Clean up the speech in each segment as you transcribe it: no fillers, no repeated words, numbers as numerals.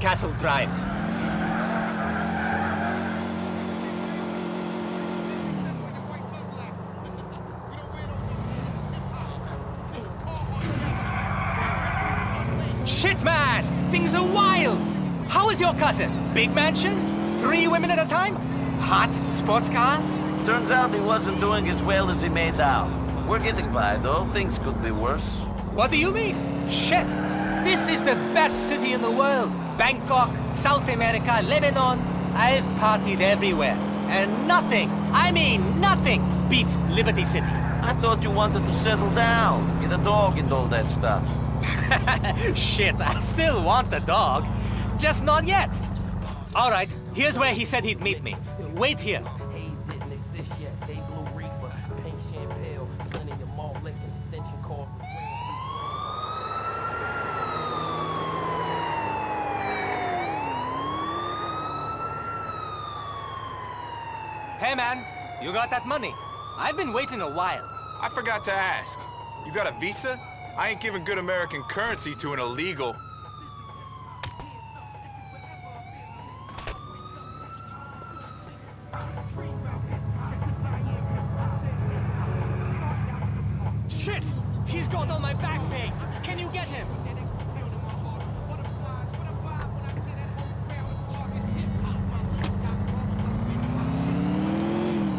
Castle Drive. Shit, man! Things are wild! How is your cousin? Big mansion? 3 women at a time? Hot sports cars? Turns out he wasn't doing as well as he made out. We're getting by, though. Things could be worse. What do you mean? Shit! This is the best city in the world. Bangkok, South America, Lebanon. I've partied everywhere. And nothing, I mean nothing, beats Liberty City. I thought you wanted to settle down, get a dog and all that stuff. Shit, I still want the dog. Just not yet. All right, here's where he said he'd meet me. Wait here. Hey man, you got that money? I've been waiting a while. I forgot to ask. You got a visa? I ain't giving good American currency to an illegal. Shit! He's got on my back pay. Can you get him?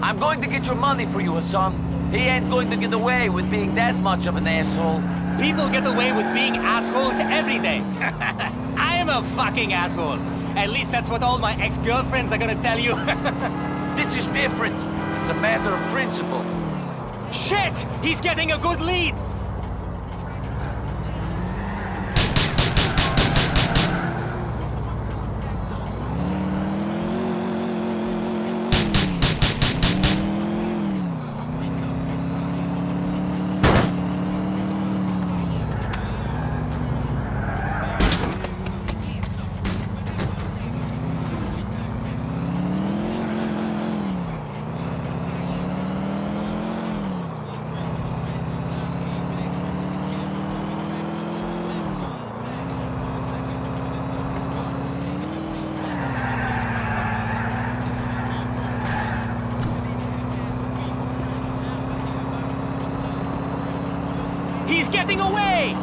I'm going to get your money for you, Hassan. He ain't going to get away with being that much of an asshole. People get away with being assholes every day. I am a fucking asshole. At least that's what all my ex-girlfriends are gonna tell you. This is different. It's a matter of principle. Shit! He's getting a good lead! He's getting away!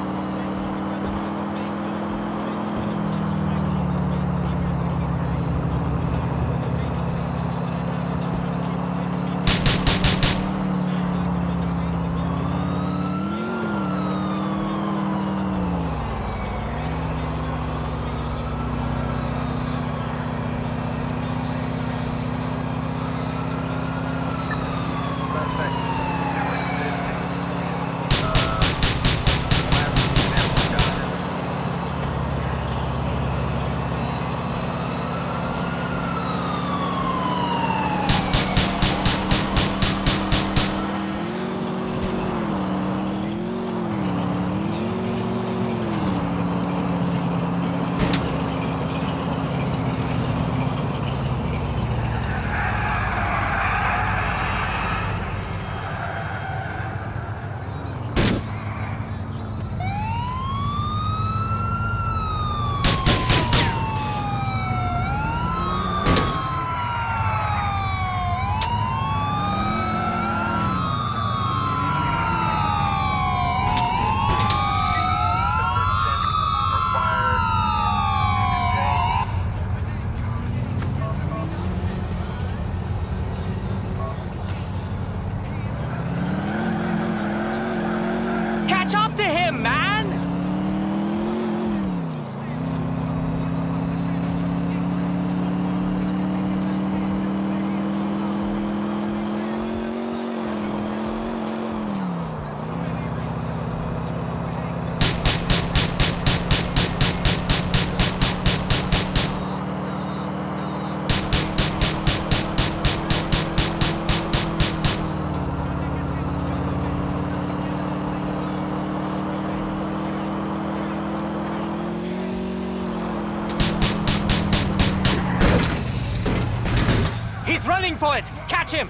Running for it! Catch him!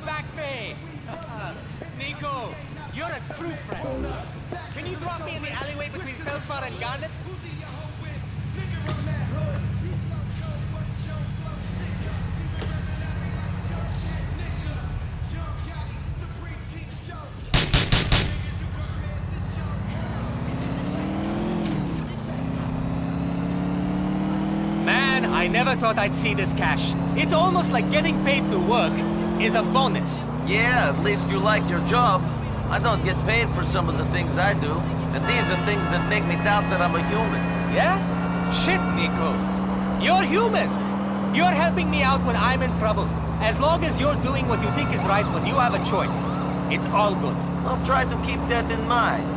my back pay. Nico, you're a true friend. Can you drop me in the alleyway between Feldspar and Garnet? I never thought I'd see this cash. It's almost like getting paid to work is a bonus. Yeah, at least you like your job. I don't get paid for some of the things I do. And these are things that make me doubt that I'm a human. Yeah? Shit, Nico. You're human. You're helping me out when I'm in trouble. As long as you're doing what you think is right when you have a choice, it's all good. I'll try to keep that in mind.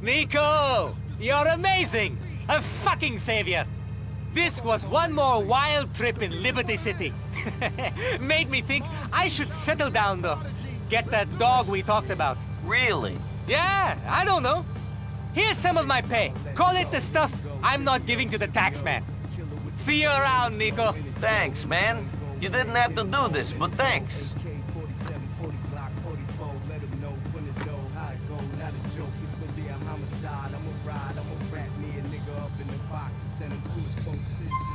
Nico! You're amazing! A fucking savior! This was one more wild trip in Liberty City. Made me think I should settle down though. Get that dog we talked about. Really? Yeah, I don't know. Here's some of my pay. Call it the stuff I'm not giving to the tax man. See you around, Nico. Thanks, man. You didn't have to do this, but thanks. I'm a ride, I'm a wrap me a nigga up in the box and send him to his folks.